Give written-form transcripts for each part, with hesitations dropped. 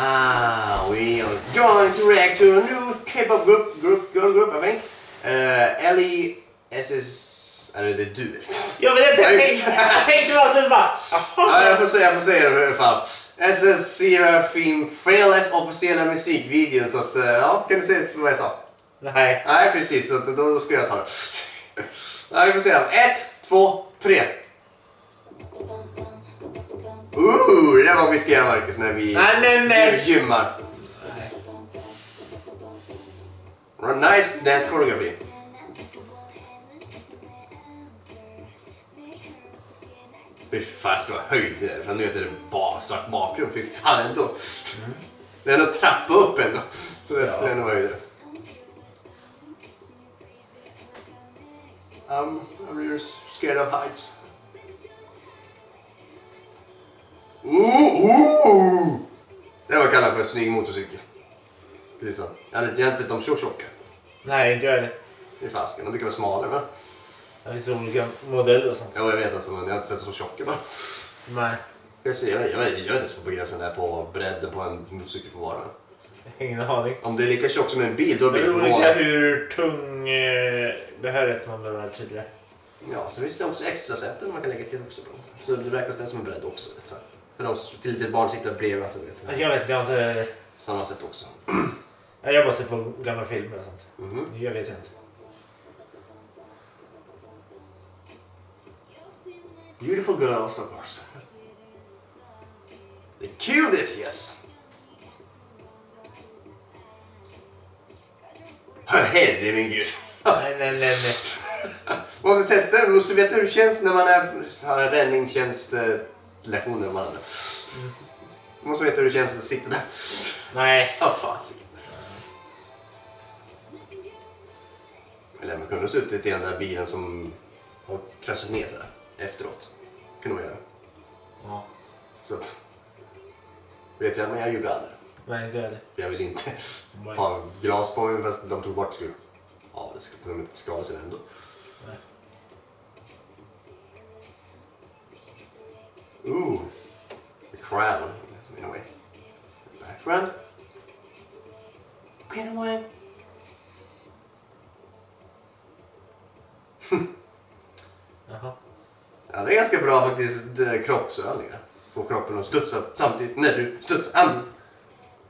Now we are going to react to a new K-pop girl group, I think. LE SS... Eller det är du. Jag vet inte, jag tänkte bara så bara... Ja, jag får säga det i alla fall. SS Serafim Fearless officiella musikvideon, så att... Ja, kan du se vad jag sa? Nej. Nej, precis, så att då ska jag ta det. Ja, vi får se. 1, 2, 3. Ooh, det där var vi ska göra, Marcus, när vi gymmar. Nice dance choreography. Fy fan, ska vara höjd där, för nu är det bara svart bakgrund, fy fan ändå. Det är nog trappa upp ändå, så det skulle nog vara höjd. I'm really scared of heights. Ooh! Det var kallat för en snygg motorcykel. Precis sant. Jag har inte sett dem så tjocka. Nej, inte jag. Det är fasken, de brukar vara smalare, va? Det finns olika modeller och sånt. Ja, jag vet alltså, men jag har inte sett dem så tjocka, va? Nej. Jag är inte så på gränsen där på bredden på en motorcykel för vara. Ingen aning. Om det är lika tjock som en bil, då blir det förvånande. Det är olika hur tung behörighet man behöver tydligare. Ja, så finns det också extra sätten man kan lägga till också. Så det räknas den som en bredd också, vet du. För de till litet barn sitter bredvid, alltså, vet du. Jag vet, jag har inte... Samma sätt också. Jag bara ser på gamla filmer och sånt. Mm-hmm. Jag vet inte. Beautiful girls, of course. They killed it, yes! Herre min gud! Nej. Måste testa, måste veta hur det känns när man har en räddningstjänstlektioner med varandra. Måste veta hur det känns att sitta där. Nej. Åh, fan. Eller man kunde suttit i den där bilen som har kraschat ner sig efteråt. Kunde man göra. Ja. Så att... Vet jag, men jag gjorde aldrig. Nej, inte det. Jag vill inte ha glas på mig, fast de tog bort skulle... Ja, det skulle kunna skada sig ändå. Nej. Ooh! The crown, in a way. The background? Get away! Jaha. Ja, det är ganska bra faktiskt kroppsövningar. Få kroppen att studsa samtidigt när du studsar andra.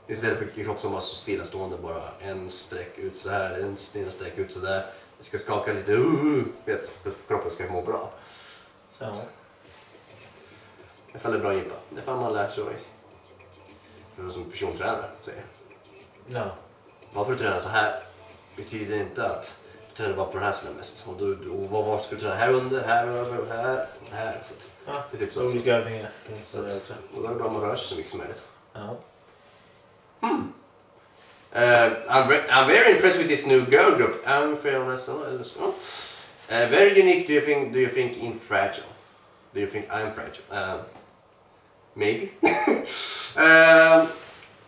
Istället för kropp som var så stillastående, bara en sträck ut så här, en stilla sträck ut så där. Vi ska skaka lite, vet, för kroppen ska må bra. Så. Det faller bra gympa. Det får man lära sig. För någon som persontränare, säger jag. Ja. Varför du tränar så här betyder inte att du tränar bara på den här sidan mest. Och vad ska du träna här under, här över, här. Så att, ja, det är typ så. Olika övningar. Så att, och då är det bra att man rör sig så mycket som möjligt. Ja. Hmm. I'm very impressed with this new girl group. I'm fearless. Very unique. Do you think I'm fragile? Do you think I'm fragile? Maybe.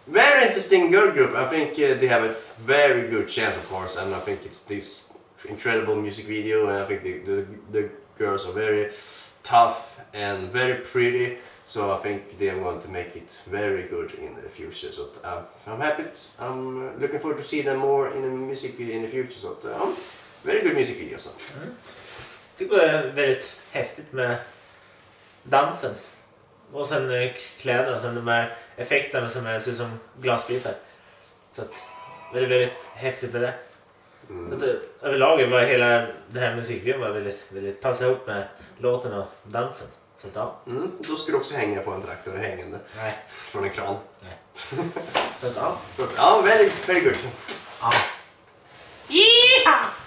Very interesting girl group. I think they have a very good chance, of course. And I think it's this incredible music video. And I think the girls are very tough and very pretty. So I think they want to make it very good in the future. So I'm happy. I'm looking forward to see them more in a music video in the future. So very good music video. So. Det är väldigt häftigt med dansen och sen kläderna och sen de här effekterna som är som glasbitar. Så att det är väldigt häftigt med det. Överlag var hela den här musikvideon var väldigt passa ihop med låten och dansen. Då skulle du också hänga på en traktor hängande. Nej. Från en kran. Nej. Så att ja. Väldigt, väldigt gott. Ja. Yeah!